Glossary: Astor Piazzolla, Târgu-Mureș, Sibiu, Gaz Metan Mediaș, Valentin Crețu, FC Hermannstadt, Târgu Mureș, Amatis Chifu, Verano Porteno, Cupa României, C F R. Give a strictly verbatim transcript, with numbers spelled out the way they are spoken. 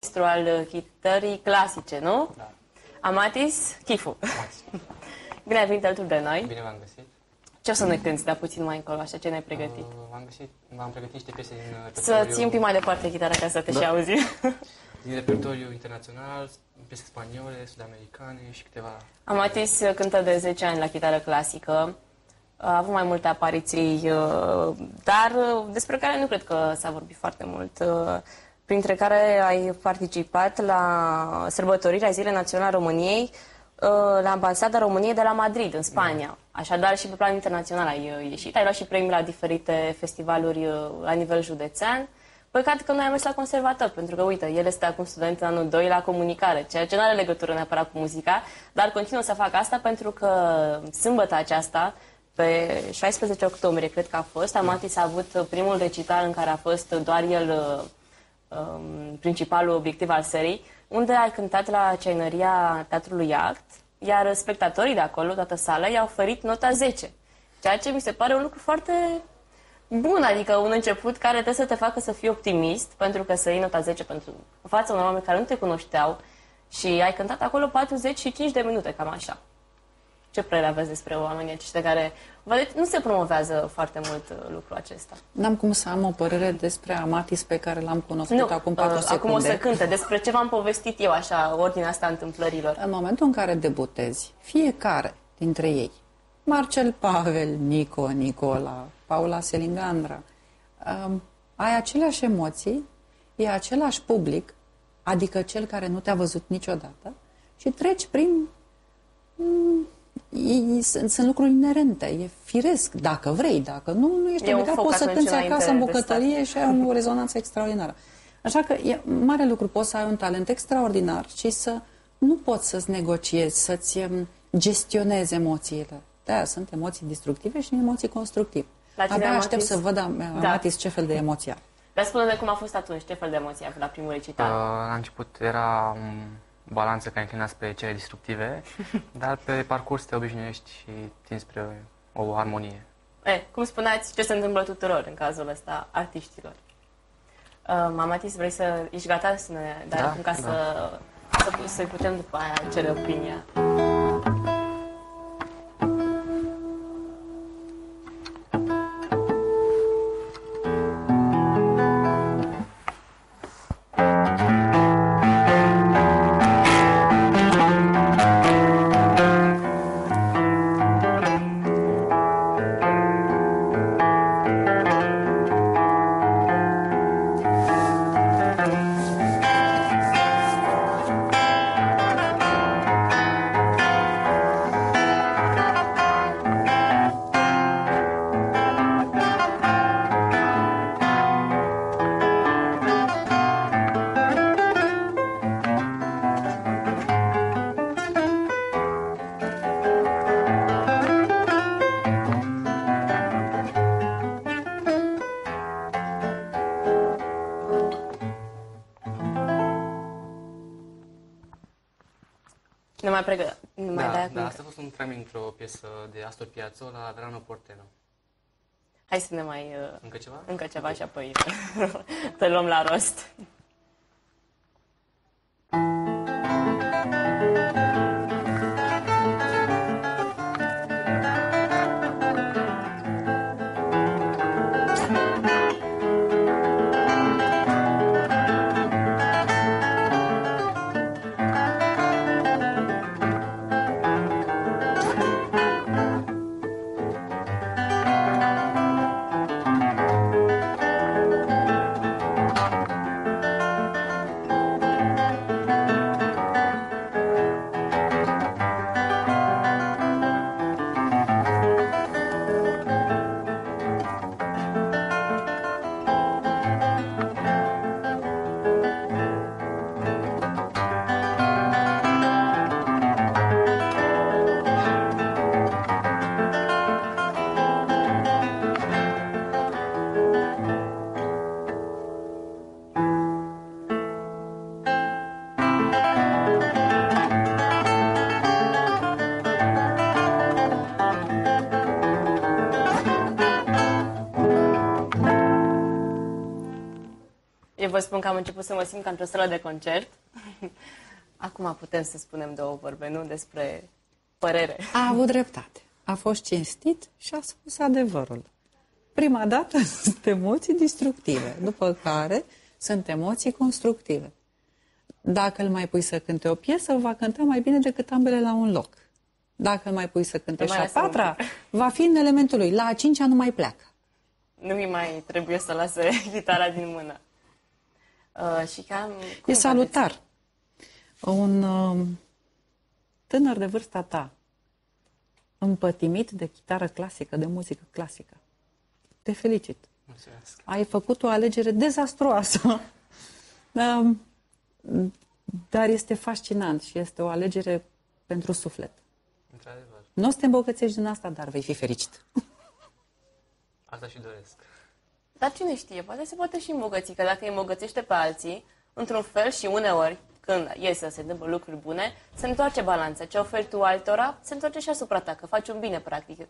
Maestru al chitării clasice, nu? Da. Amatis Chifu. Bine ai venit alături de noi. Bine v-am găsit. Ce o să ne cânti, dar puțin mai încolo, așa, ce ne-ai pregătit? M-am găsit, m-am pregătit niște piese din repertoriu... Să ții un pic mai departe chitara ca să te da. și auzi. Din repertoriu internațional, piese spaniole, sud-americane și câteva... Amatis cântă de zece ani la chitară clasică. A avut mai multe apariții, dar despre care nu cred că s-a vorbit foarte mult. Printre care ai participat la sărbătorirea Zilei Naționale României la Ambasada României de la Madrid, în Spania. Așadar, și pe plan internațional ai ieșit. Ai luat și premii la diferite festivaluri la nivel județean. Păcat că noi am mers la conservator, pentru că, uite, el este acum student în anul doi la comunicare, ceea ce nu are legătură neapărat cu muzica, dar continuă să facă asta pentru că sâmbătă aceasta, pe șaisprezece octombrie, cred că a fost, Amatis a avut primul recital în care a fost doar el... Um, principalul obiectiv al serii, unde ai cântat la Ceainăria Teatrului Act, iar spectatorii de acolo, toată sala, i-au oferit nota zece, ceea ce mi se pare un lucru foarte bun, adică un început care trebuie să te facă să fii optimist, pentru că să iei nota zece pentru fața unor oameni care nu te cunoșteau, și ai cântat acolo patruzeci și cinci de minute, cam așa. Ce părere aveți despre oamenii aceștia care... Nu se promovează foarte mult lucrul acesta. N-am cum să am o părere despre Amatis pe care l-am cunoscut nu, acum patru secunde. Acum o să cânte. Despre ce v-am povestit eu, așa, ordinea asta întâmplărilor. În momentul în care debutezi, fiecare dintre ei, Marcel, Pavel, Nico, Nicola, Paula, Selingandra, um, ai aceleași emoții, e același public, adică cel care nu te-a văzut niciodată, și treci prin... Um, Ei, sunt, sunt lucruri inerente, e firesc, dacă vrei, dacă nu, nu ești obligat, poți să cânti acasă în bucătărie și ai o rezonanță extraordinară. Așa că e mare lucru, poți să ai un talent extraordinar și să nu poți să-ți negociezi, să-ți gestionezi emoțiile. De-aia sunt emoții destructive și emoții constructive. Abia aștept să văd, Amatis, ce fel de emoție are. Dar spune-ne cum a fost atunci, ce fel de emoție a avut la primul recital? La început era... balanță care înclina spre cele destructive, dar pe parcurs te obișnuiești și tinzi spre o armonie. E, cum spuneați, ce se întâmplă tuturor în cazul ăsta, artiștilor? Uh, Amatis, vrei să... ești gata să ne dai da, ca da. să... să-i putem după aia cere opinia. Nu mai pregă... Nu mai da, dai da, asta a fost un fragment într-o piesă de Astor Piazzolla la Verano Porteno. Hai să ne mai... Uh... Încă ceva? Încă ceva și apoi te luăm la rost. Eu vă spun că am început să mă simt ca într-o sală de concert. Acum putem să spunem două vorbe, nu? Despre părere. A avut dreptate. A fost cinstit și a spus adevărul. Prima dată sunt emoții destructive, după care sunt emoții constructive. Dacă îl mai pui să cânte o piesă, va cânta mai bine decât ambele la un loc. Dacă îl mai pui să cânte și a patra, va fi în elementul lui. La a cincea nu mai pleacă. Nu mi mai trebuie să lase chitara din mână. Uh, și cam, e salutar. Un uh, tânăr de vârsta ta, împătimit de chitară clasică, de muzică clasică, te felicit. Mulțumesc. Ai făcut o alegere dezastruoasă, dar este fascinant și este o alegere pentru suflet. Într-adevăr. Nu o să te îmbogățești din asta, dar vei fi fericit. Asta și doresc. Dar cine știe, poate se poate și îmbogăți, că dacă îi îmbogățește pe alții, într-un fel și uneori, când iese să se întâmplă lucruri bune, se întoarce balanța. Ce oferi tu altora, se întoarce și asupra ta, că faci un bine, practic.